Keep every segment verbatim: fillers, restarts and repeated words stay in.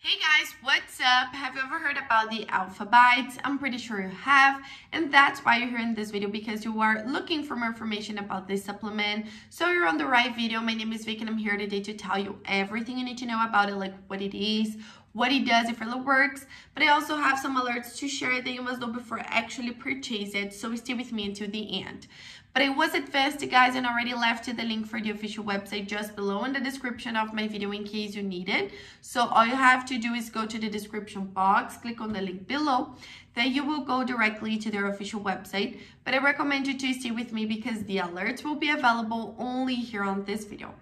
Hey guys, what's up? Have you ever heard about the AlphaBites? I'm pretty sure you have, and that's why you're here in this video, because you are looking for more information about this supplement. So you're on the right video. My name is Vic and I'm here today to tell you everything you need to know about it, like what it is, what it does, if it really works, but I also have some alerts to share that you must know before actually purchase it, so stay with me until the end. But I was advanced, guys, and already left you the link for the official website just below in the description of my video in case you need it. So all you have to do is go to the description box, click on the link below, then you will go directly to their official website. But I recommend you to stay with me because the alerts will be available only here on this video.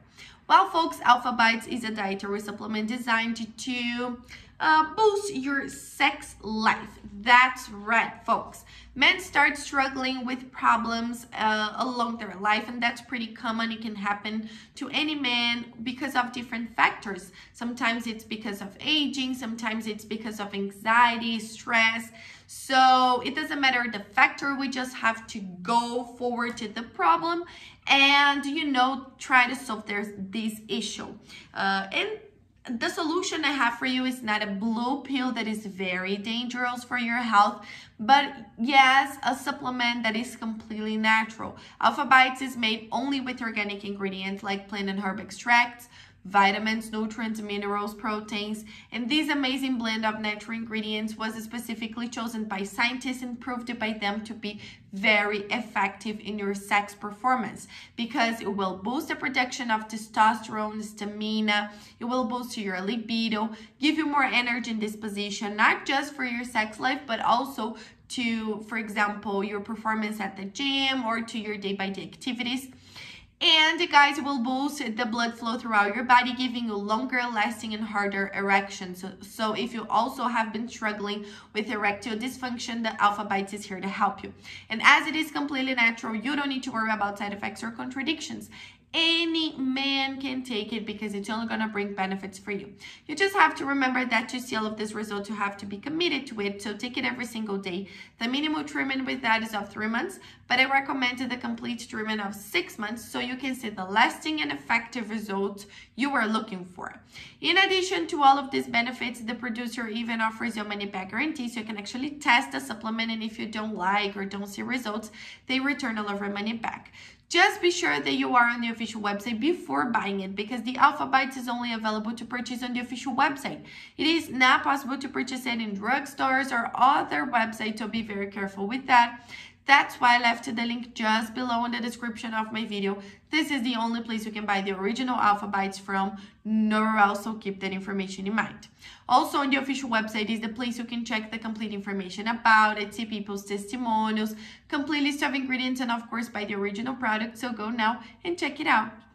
Well, folks, AlphaBites is a dietary supplement designed to uh, boost your sex life. That's right, folks. Men start struggling with problems uh, along their life, and that's pretty common. It can happen to any man because of different factors. Sometimes it's because of aging, sometimes it's because of anxiety, stress. So it doesn't matter the factor, we just have to go forward to the problem and, you know, try to solve their, this issue. Uh, and the solution I have for you is not a blue pill that is very dangerous for your health, but yes, a supplement that is completely natural. AlphaBites is made only with organic ingredients like plant and herb extracts, vitamins, nutrients, minerals, proteins, and this amazing blend of natural ingredients was specifically chosen by scientists and proved by them to be very effective in your sex performance because it will boost the production of testosterone, stamina, it will boost your libido, give you more energy and disposition, not just for your sex life, but also to, for example, your performance at the gym or to your day-by-day activities. And guys, it will boost the blood flow throughout your body, giving you longer lasting and harder erections. So, so if you also have been struggling with erectile dysfunction, the AlphaBites is here to help you. And as it is completely natural, you don't need to worry about side effects or contradictions. Any man can take it because it's only going to bring benefits for you. You just have to remember that to see all of this result, you have to be committed to it. So take it every single day. The minimum treatment with that is of three months, but I recommend the complete treatment of six months so you can see the lasting and effective results you are looking for. In addition to all of these benefits, the producer even offers your money back guarantee, so you can actually test the supplement, and if you don't like or don't see results, they return all of your money back. Just be sure that you are on the official website before buying it, because the AlphaBites is only available to purchase on the official website. It is not possible to purchase it in drugstores or other websites, so be very careful with that. That's why I left the link just below in the description of my video. This is the only place you can buy the original AlphaBites from, nowhere else, so keep that information in mind. Also on the official website is the place you can check the complete information about it, see people's testimonials, complete list of ingredients, and of course buy the original product, so go now and check it out.